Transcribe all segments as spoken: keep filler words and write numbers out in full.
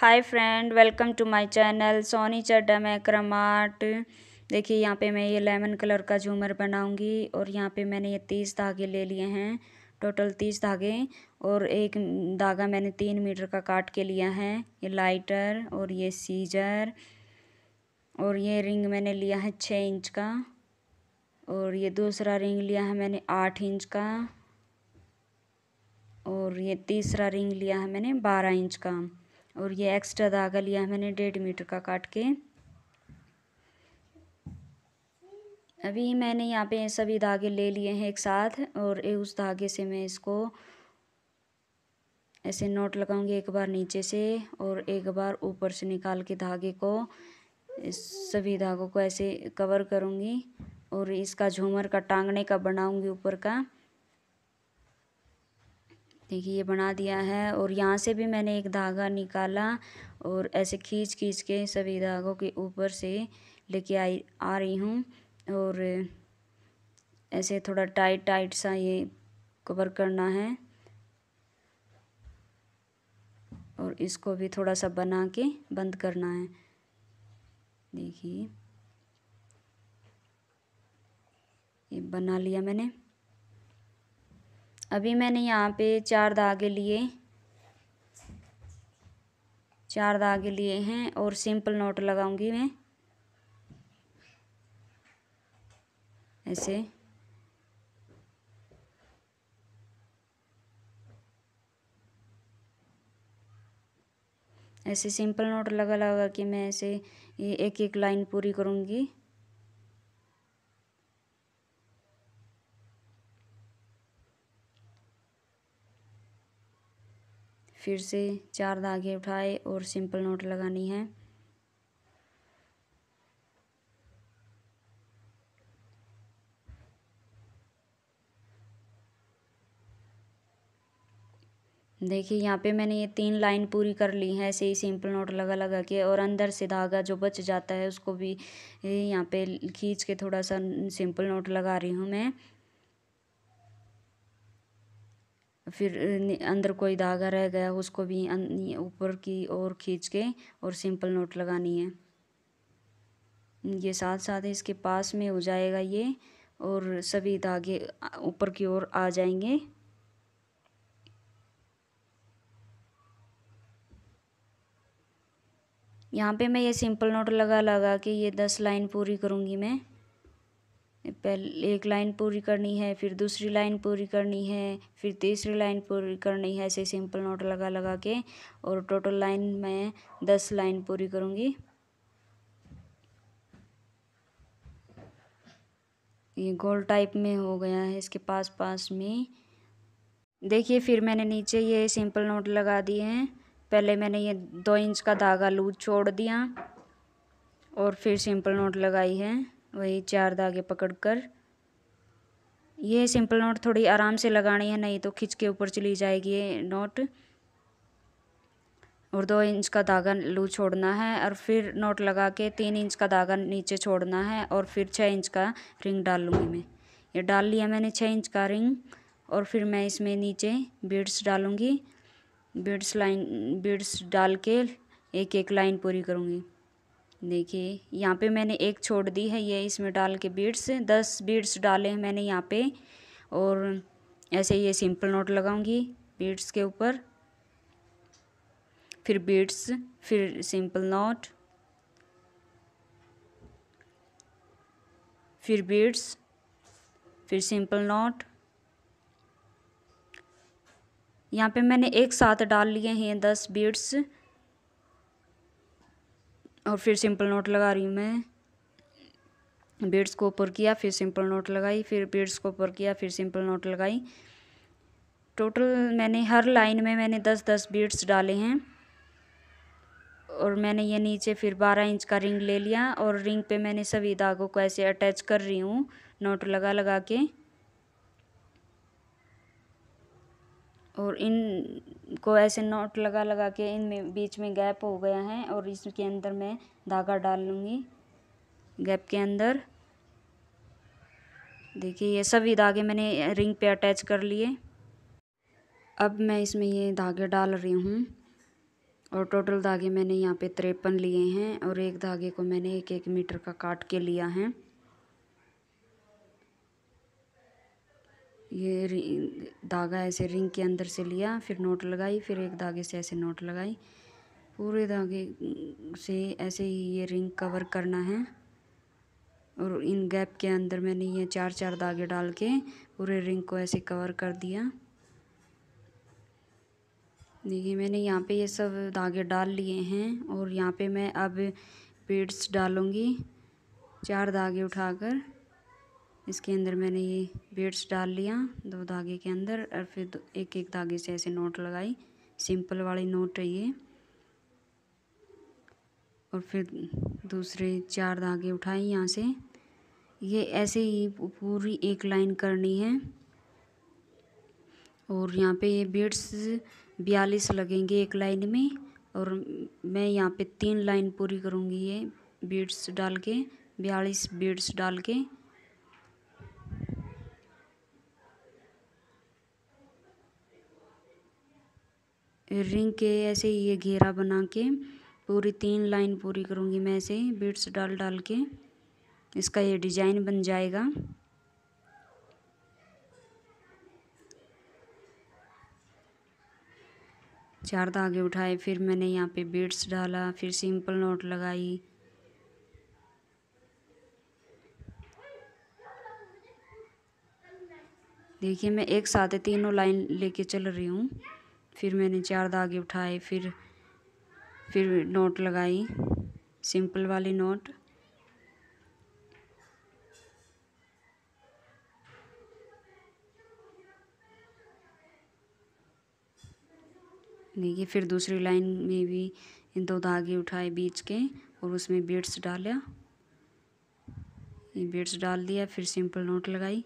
Hi friend, welcome to my channel Soni Chadha में क्रमाट। देखिए यहाँ पे मैं ये लेमन कलर का झूमर बनाऊंगी और यहाँ पे मैंने ये तीस धागे ले लिए हैं, टोटल तीस धागे। और एक धागा मैंने तीन मीटर का काट के लिया है। ये लाइटर और ये सीजर और ये रिंग मैंने लिया है छः इंच का और ये दूसरा रिंग लिया है मैंने आठ इंच का और ये तीसरा रिंग लिया है मैंने बारह इंच का और ये एक्स्ट्रा धागा लिया है मैंने डेढ़ मीटर का काट के। अभी मैंने यहाँ पे सभी धागे ले लिए हैं एक साथ और उस धागे से मैं इसको ऐसे नॉट लगाऊंगी, एक बार नीचे से और एक बार ऊपर से निकाल के धागे को, सभी धागों को ऐसे कवर करूँगी और इसका झूमर का टांगने का बनाऊंगी ऊपर का। देखिए ये बना दिया है और यहाँ से भी मैंने एक धागा निकाला और ऐसे खींच खींच के सभी धागों के ऊपर से लेके आई आ रही हूँ और ऐसे थोड़ा टाइट टाइट सा ये कवर करना है और इसको भी थोड़ा सा बना के बंद करना है। देखिए ये बना लिया मैंने। अभी मैंने यहाँ पे चार धागे लिए चार धागे लिए हैं और सिंपल नॉट लगाऊंगी मैं ऐसे। ऐसे सिंपल नॉट लगा लगा के मैं ऐसे ये एक एक लाइन पूरी करूँगी। फिर से चार धागे उठाए और सिंपल नॉट लगानी है। देखिए यहाँ पे मैंने ये तीन लाइन पूरी कर ली है ऐसे ही सिंपल नॉट लगा लगा के और अंदर से धागा जो बच जाता है उसको भी यहाँ पे खींच के थोड़ा सा सिंपल नॉट लगा रही हूँ मैं। फिर अंदर कोई धागा रह गया उसको भी ऊपर की ओर खींच के और सिंपल नॉट लगानी है। ये साथ साथ इसके पास में हो जाएगा ये और सभी धागे ऊपर की ओर आ जाएंगे। यहाँ पे मैं ये सिंपल नॉट लगा लगा के ये दस लाइन पूरी करूँगी मैं। पहले एक लाइन पूरी करनी है, फिर दूसरी लाइन पूरी करनी है, फिर तीसरी लाइन पूरी करनी है, ऐसे सिंपल नॉट लगा लगा के। और टोटल लाइन मैं दस लाइन पूरी करूँगी। ये गोल टाइप में हो गया है इसके पास पास में। देखिए फिर मैंने नीचे ये सिंपल नॉट लगा दिए हैं। पहले मैंने ये दो इंच का धागा लूज छोड़ दिया और फिर सिंपल नॉट लगाई है वही चार धागे पकड़कर। ये सिंपल नॉट थोड़ी आराम से लगानी है, नहीं तो खिंच के ऊपर चली जाएगी ये नॉट। और दो इंच का धागा लूज छोड़ना है और फिर नॉट लगा के तीन इंच का धागा नीचे छोड़ना है और फिर छः इंच का रिंग डाल लूँगी मैं। ये डाल लिया मैंने छः इंच का रिंग और फिर मैं इसमें नीचे बीड्स डालूँगी। बीड्स लाइन बीड्स डाल के एक एक लाइन पूरी करूँगी। देखिए यहाँ पे मैंने एक छोड़ दी है ये इसमें डाल के बीड्स, दस बीड्स डाले हैं मैंने यहाँ पे। और ऐसे ये सिंपल नॉट लगाऊंगी बीड्स के ऊपर, फिर बीड्स, फिर सिंपल नॉट, फिर बीड्स, फिर सिंपल नॉट। यहाँ पे मैंने एक साथ डाल लिए हैं दस बीड्स और फिर सिंपल नॉट लगा रही हूँ मैं। बीड्स को ऊपर किया, फिर सिंपल नॉट लगाई, फिर बीड्स को ऊपर किया, फिर सिंपल नॉट लगाई। टोटल मैंने हर लाइन में मैंने दस दस बीड्स डाले हैं। और मैंने ये नीचे फिर बारह इंच का रिंग ले लिया और रिंग पे मैंने सभी धागों को ऐसे अटैच कर रही हूँ नॉट लगा लगा के। और इन को ऐसे नॉट लगा लगा के इनमें बीच में गैप हो गया है और इसके अंदर मैं धागा डाल लूँगी गैप के अंदर। देखिए ये सभी धागे मैंने रिंग पे अटैच कर लिए। अब मैं इसमें ये धागे डाल रही हूँ और टोटल धागे मैंने यहाँ पे तिरपन लिए हैं और एक धागे को मैंने एक एक मीटर का काट के लिया है। ये धागा ऐसे रिंग के अंदर से लिया, फिर नोट लगाई, फिर एक धागे से ऐसे नोट लगाई, पूरे धागे से ऐसे ही ये रिंग कवर करना है। और इन गैप के अंदर मैंने ये चार चार धागे डाल के पूरे रिंग को ऐसे कवर कर दिया। देखिए मैंने यहाँ पे ये सब धागे डाल लिए हैं और यहाँ पे मैं अब बीड्स डालूँगी। चार धागे उठाकर इसके अंदर मैंने ये बीड्स डाल लिया दो धागे के अंदर और फिर एक एक धागे से ऐसे नोट लगाई। सिंपल वाली नोट है ये। और फिर दूसरे चार धागे उठाए यहाँ से। ये ऐसे ही पूरी एक लाइन करनी है। और यहाँ पे ये बीड्स बयालीस लगेंगे एक लाइन में और मैं यहाँ पे तीन लाइन पूरी करूँगी ये बीड्स डाल के, बयालीस बीड्स डाल के। रिंग के ऐसे ही ये घेरा बना के पूरी तीन लाइन पूरी करूँगी मैं ऐसे बीड्स डाल डाल के। इसका ये डिज़ाइन बन जाएगा। चार धागे उठाए, फिर मैंने यहाँ पे बीड्स डाला, फिर सिंपल नोट लगाई, देखिए मैं एक साथ तीनों लाइन लेके चल रही हूँ। फिर मैंने चार धागे उठाए, फिर फिर नोट लगाई, सिंपल वाली नोट। देखिए फिर दूसरी लाइन में भी इन दो धागे उठाए बीच के और उसमें बीड्स डाला, ये बीड्स डाल दिया, फिर सिंपल नोट लगाई।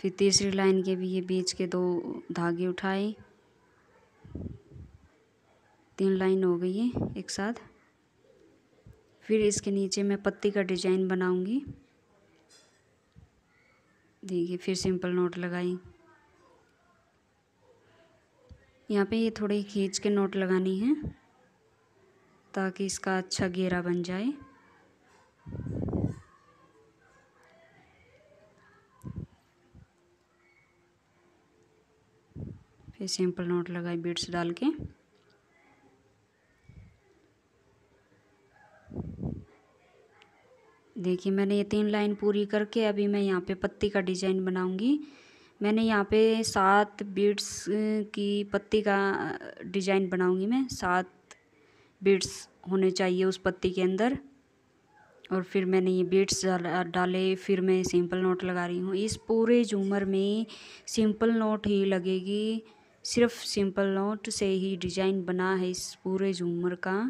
फिर तीसरी लाइन के भी ये बीच के दो धागे उठाए, तीन लाइन हो गई है एक साथ। फिर इसके नीचे मैं पत्ती का डिज़ाइन बनाऊंगी। देखिए फिर सिंपल नोट लगाई। यहाँ पे ये थोड़े खींच के नोट लगानी है ताकि इसका अच्छा घेरा बन जाए। फिर सिंपल नोट लगाई बीड्स डाल के। देखिए मैंने ये तीन लाइन पूरी करके अभी मैं यहाँ पे पत्ती का डिज़ाइन बनाऊंगी। मैंने यहाँ पे सात बीड्स की पत्ती का डिज़ाइन बनाऊंगी मैं। सात बीड्स होने चाहिए उस पत्ती के अंदर। और फिर मैंने ये बीड्स डाले, फिर मैं सिंपल नोट लगा रही हूँ। इस पूरे झूमर में सिंपल नोट ही लगेगी, सिर्फ सिंपल नोट से ही डिज़ाइन बना है इस पूरे झूमर का।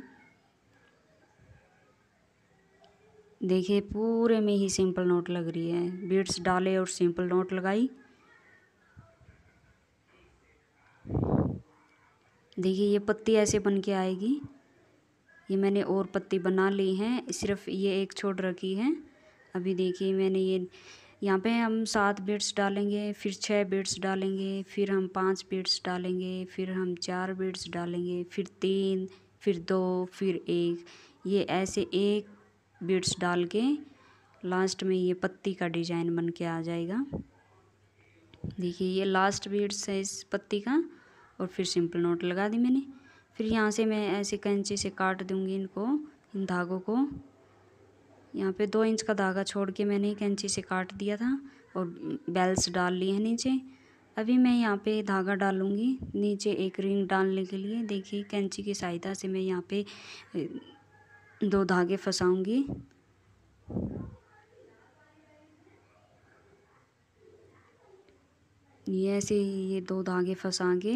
देखिए पूरे में ही सिंपल नोट लग रही है। बीड्स डाले और सिंपल नोट लगाई। देखिए ये पत्ती ऐसे बन के आएगी। ये मैंने और पत्ती बना ली है, सिर्फ ये एक छोड़ रखी है अभी। देखिए मैंने ये यहाँ पे हम सात बीड्स डालेंगे, फिर छः बीड्स डालेंगे, फिर हम पाँच बीड्स डालेंगे, फिर हम चार बीड्स डालेंगे, फिर तीन, फिर दो, फिर एक। ये ऐसे एक बीड्स डाल के लास्ट में ये पत्ती का डिज़ाइन बन के आ जाएगा। देखिए ये लास्ट बीड्स है इस पत्ती का। और फिर सिंपल नोट लगा दी मैंने। फिर यहाँ से मैं ऐसे कंचे से काट दूँगी इनको, इन धागों को। यहाँ पे दो इंच का धागा छोड़ के मैंने कंचे से काट दिया था और बेल्स डाल ली है नीचे। अभी मैं यहाँ पे धागा डालूँगी नीचे एक रिंग डालने के लिए। देखिए कंची की सहायता से मैं यहाँ पे दो धागे फंसाऊंगी। ये ऐसे ये दो धागे फंसा के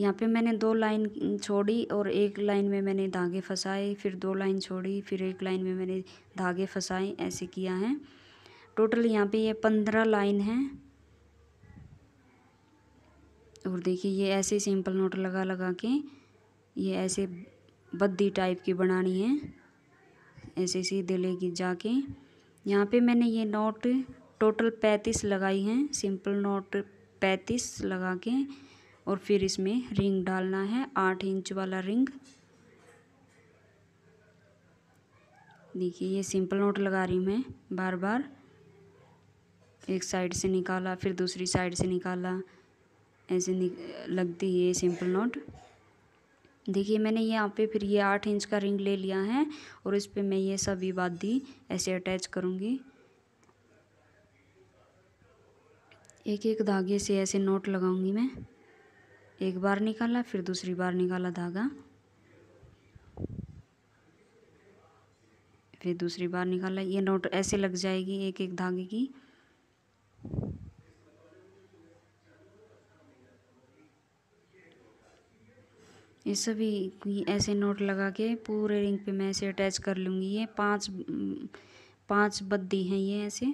यहाँ पे मैंने दो लाइन छोड़ी और एक लाइन में मैंने धागे फंसाए, फिर दो लाइन छोड़ी, फिर एक लाइन में मैंने धागे फंसाए, ऐसे किया है। टोटल यहाँ पे ये पंद्रह लाइन है। और देखिए ये ऐसे सिंपल नोट लगा लगा के ये ऐसे बद्दी टाइप की बनानी है। ऐसे सीधे लेके जाके यहाँ पे मैंने ये नोट टोटल पैंतीस लगाई हैं, सिंपल नोट पैंतीस लगा के और फिर इसमें रिंग डालना है, आठ इंच वाला रिंग। देखिए ये सिंपल नोट लगा रही हूँ मैं बार बार, एक साइड से निकाला फिर दूसरी साइड से निकाला, ऐसे लगती है ये सिंपल नोट। देखिए मैंने यहाँ पे फिर ये आठ इंच का रिंग ले लिया है और इस पर मैं ये सभी बादी ऐसे अटैच करूँगी। एक एक धागे से ऐसे नोट लगाऊंगी मैं, एक बार निकाला फिर दूसरी बार निकाला धागा, फिर दूसरी बार निकाला, ये नोट ऐसे लग जाएगी एक एक धागे की। ये सभी ऐसे नोट लगा के पूरे रिंग पे मैं ऐसे अटैच कर लूँगी। ये पांच पांच बद्दी हैं ये ऐसे,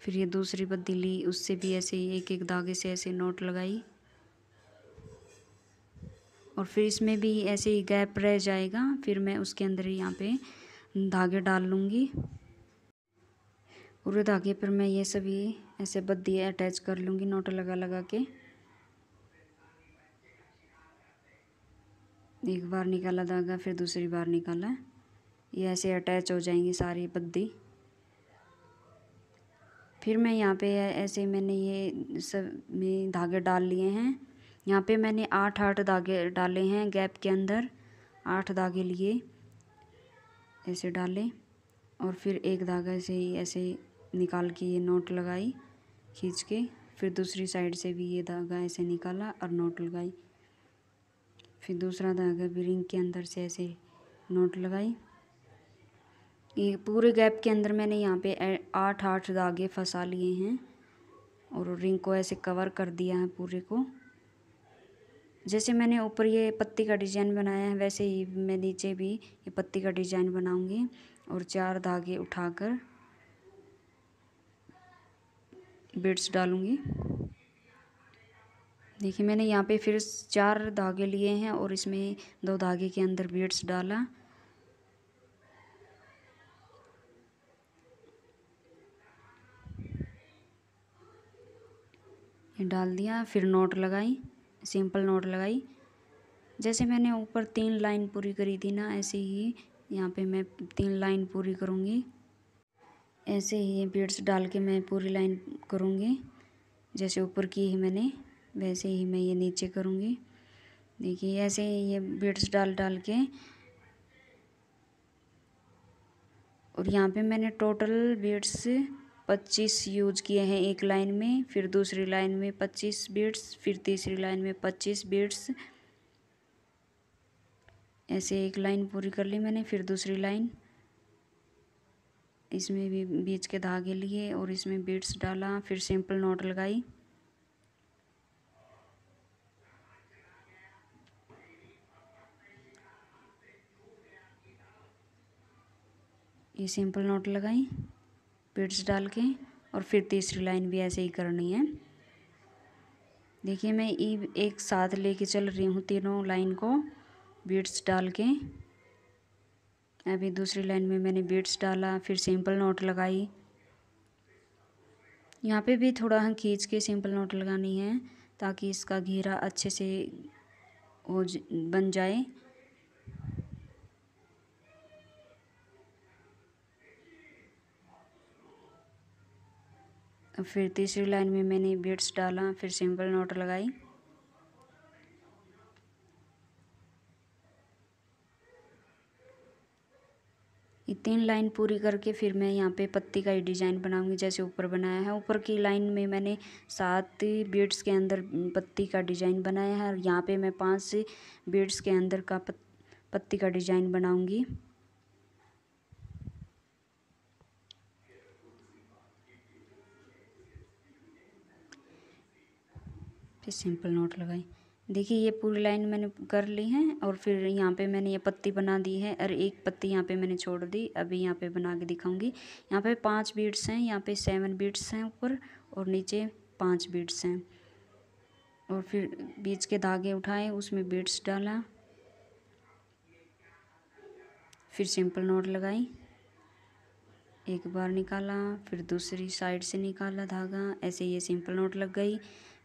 फिर ये दूसरी बद्दी ली, उससे भी ऐसे एक एक धागे से ऐसे नोट लगाई और फिर इसमें भी ऐसे ही गैप रह जाएगा, फिर मैं उसके अंदर ही यहाँ पे धागे डाल लूँगी और धागे पर मैं ये सभी ऐसे बद्दी अटैच कर लूँगी नोट लगा लगा के। एक बार निकाला धागा फिर दूसरी बार निकाला, ये ऐसे अटैच हो जाएंगी सारी बद्दी। फिर मैं यहाँ पे ऐसे मैंने ये सब में धागे डाल लिए हैं, यहाँ पे मैंने आठ आठ धागे डाले हैं गैप के अंदर, आठ धागे लिए ऐसे डाले और फिर एक धागे से ही ऐसे निकाल के ये नोट लगाई खींच के, फिर दूसरी साइड से भी ये धागा ऐसे निकाला और नोट लगाई, फिर दूसरा धागा भी रिंग के अंदर से ऐसे नोट लगाई। ये पूरे गैप के अंदर मैंने यहाँ पे आठ आठ धागे फंसा लिए हैं और रिंग को ऐसे कवर कर दिया है पूरे को। जैसे मैंने ऊपर ये पत्ती का डिज़ाइन बनाया है वैसे ही मैं नीचे भी ये पत्ती का डिज़ाइन बनाऊंगी और चार धागे उठाकर बीड्स डालूंगी। देखिए मैंने यहाँ पे फिर चार धागे लिए हैं और इसमें दो धागे के अंदर बीड्स डाला, डाल दिया, फिर नोट लगाई, सिंपल नोट लगाई। जैसे मैंने ऊपर तीन लाइन पूरी करी थी ना, ऐसे ही यहाँ पे मैं तीन लाइन पूरी करूँगी, ऐसे ही बीड्स डाल के मैं पूरी लाइन करूँगी। जैसे ऊपर की है मैंने वैसे ही मैं ये नीचे करूँगी। देखिए ऐसे ही ये बीड्स डाल डाल के, और यहाँ पे मैंने टोटल बीड्स पच्चीस यूज किए हैं एक लाइन में, फिर दूसरी लाइन में पच्चीस बीड्स, फिर तीसरी लाइन में पच्चीस बीड्स, ऐसे एक लाइन पूरी कर ली मैंने। फिर दूसरी लाइन, इसमें भी बीच के धागे लिए और इसमें बीड्स डाला, फिर सिंपल नोट लगाई, ये सिंपल नोट लगाई बीड्स डाल के, और फिर तीसरी लाइन भी ऐसे ही करनी है। देखिए मैं ये एक साथ लेके चल रही हूँ तीनों लाइन को बीड्स डाल के। अभी दूसरी लाइन में मैंने बीड्स डाला, फिर सिंपल नोट लगाई, यहाँ पे भी थोड़ा हम खींच के सिंपल नोट लगानी है ताकि इसका घेरा अच्छे से हो बन जाए। फिर तीसरी लाइन में मैंने बीड्स डाला, फिर सिंपल नोट लगाई, ये तीन लाइन पूरी करके फिर मैं यहाँ पे पत्ती का ही डिज़ाइन बनाऊंगी जैसे ऊपर बनाया है। ऊपर की लाइन में मैंने सात बीड्स के अंदर पत्ती का डिज़ाइन बनाया है और यहाँ पे मैं पांच बीड्स के अंदर का पत्ती का डिज़ाइन बनाऊंगी। फिर सिंपल नोट लगाई। देखिए ये पूरी लाइन मैंने कर ली है और फिर यहाँ पे मैंने ये पत्ती बना दी है और एक पत्ती यहाँ पे मैंने छोड़ दी, अभी यहाँ पे बना के दिखाऊंगी। यहाँ पे पांच बीड्स हैं, यहाँ पे सेवन बीड्स हैं ऊपर और नीचे पांच बीड्स हैं, और फिर बीच के धागे उठाए उसमें बीड्स डाला, फिर सिंपल नोट लगाई, एक बार निकाला, फिर दूसरी साइड से निकाला धागा, ऐसे ये सिंपल नोट लग गई।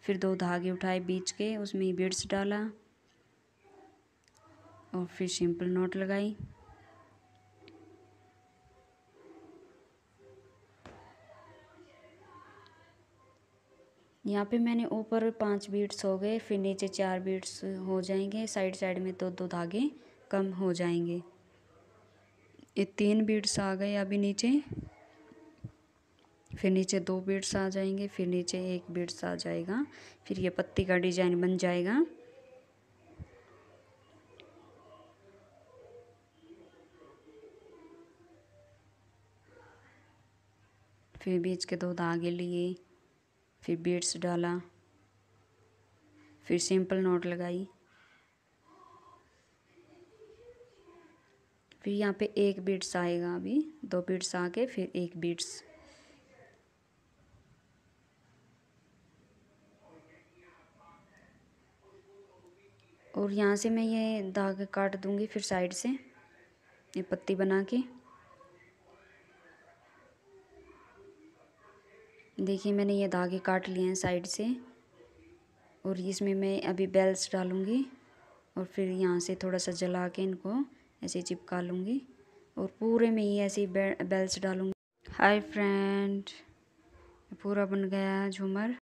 फिर दो धागे उठाए बीच के, उसमें बीड्स डाला और फिर सिंपल नोट लगाई। यहाँ पे मैंने ऊपर पांच बीड्स हो गए, फिर नीचे चार बीड्स हो जाएंगे, साइड साइड में दो दो धागे कम हो जाएंगे। ये तीन बीड्स आ गए अभी नीचे, फिर नीचे दो बीड्स आ जाएंगे, फिर नीचे एक बीड्स आ जाएगा, फिर ये पत्ती का डिजाइन बन जाएगा। फिर बीच के दो धागे लिए, फिर बीड्स डाला, फिर सिंपल नोट लगाई। फिर यहाँ पे एक बीड्स आएगा, अभी दो बीड्स आके फिर एक बीड्स। और यहाँ से मैं ये धागे काट दूंगी, फिर साइड से ये पत्ती बना के। देखिए मैंने ये धागे काट लिए हैं साइड से, और इसमें मैं अभी बेल्स डालूंगी और फिर यहाँ से थोड़ा सा जला के इनको ऐसे चिपका लूँगी और पूरे में ही ऐसे बेल्स डालूंगी। हाय फ्रेंड, पूरा बन गया झूमर।